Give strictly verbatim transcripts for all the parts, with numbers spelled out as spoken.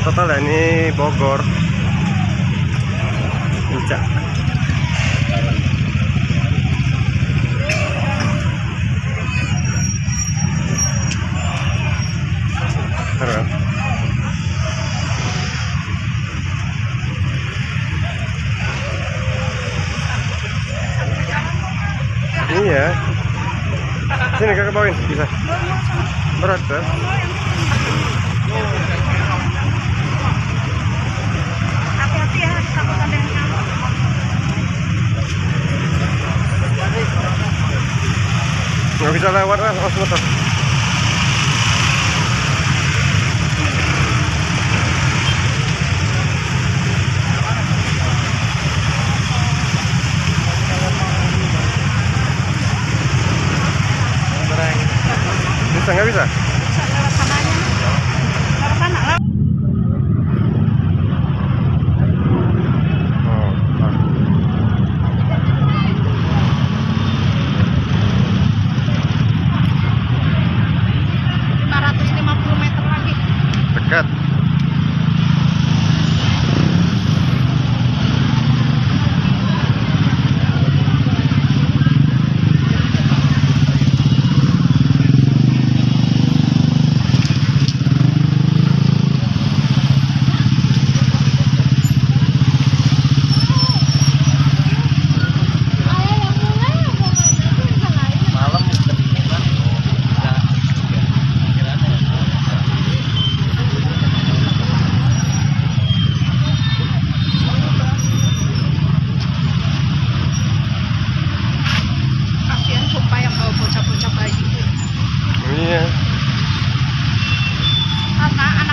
macet total ya, ini Bogor Puncak. Iya. Sini kakak bawain, bisa. Berat tuh. Hati-hati ya, takut ada yang nyangkut. Nggak bisa lewat lah, harus muter. Bisa nggak bisa? Bisa lewat sananya, lewat sana lah. lima ratus lima puluh meter lagi. Dekat.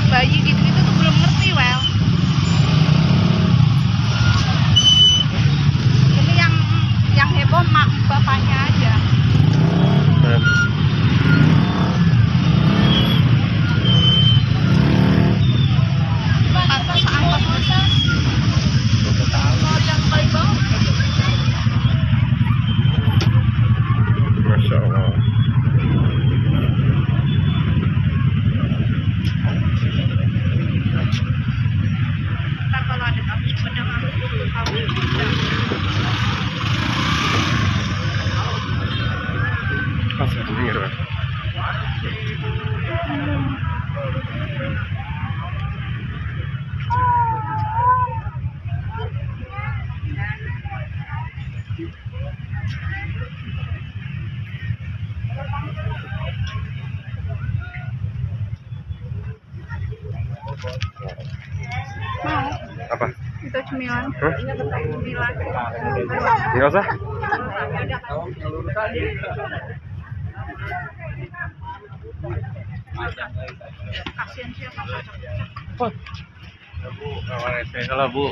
Bayi gitu-gitu tuh belum ngerti, Wel. Ini yang yang heboh mak bapaknya aja. Masya Allah. Mau? Apa? Itu cemilan. Huh? Cemilan. Nggak usah. Kasihan sih sama Puncak. Kalau Bu.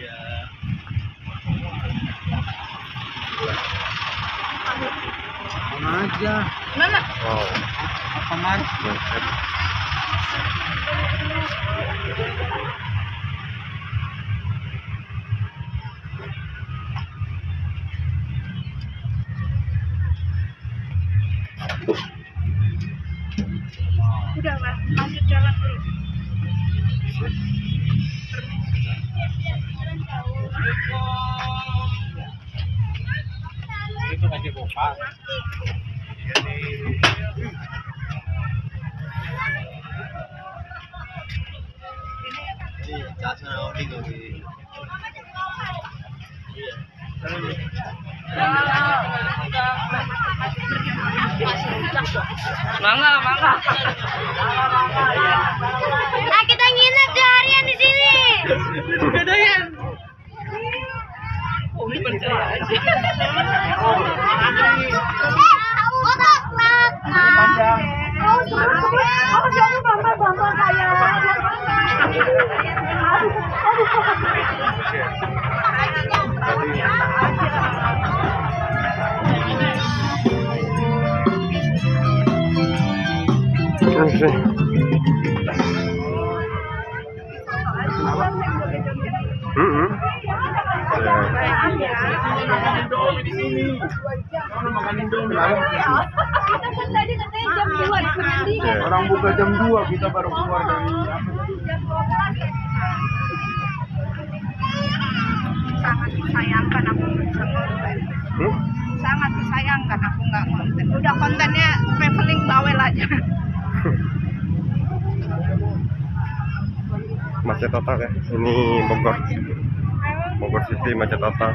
Ya. Mana aja? Mana? Oh. Apa Mar? Udah lah, lanjut jalan dulu. Itu masih bopak. Mangga, mangga. Nah, kita nginep seharian di sini. Kedaian. Oh, ini percaya aja. Oke. Heeh. Ya. Makan di sini. Kita kan tadi katanya jam dua nanti kan. Orang buka jam dua kita baru keluar dari jam dua. Sangat disayangkan aku bisa konten. Hmm? Sangat disayangkan aku nggak konten. Udah kontennya traveling bawel aja. Macet total ya. Ini Bogor. Bogor City macet total.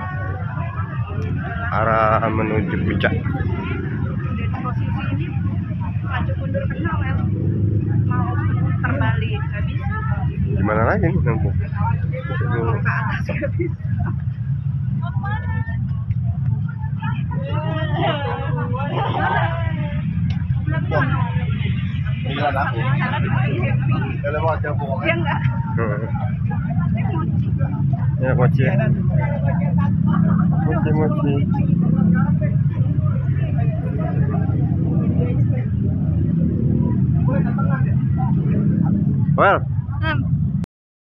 Arah menuju puncak. Gimana lagi nih nampung? Ya mochi. Mochi mochi. Well. Um.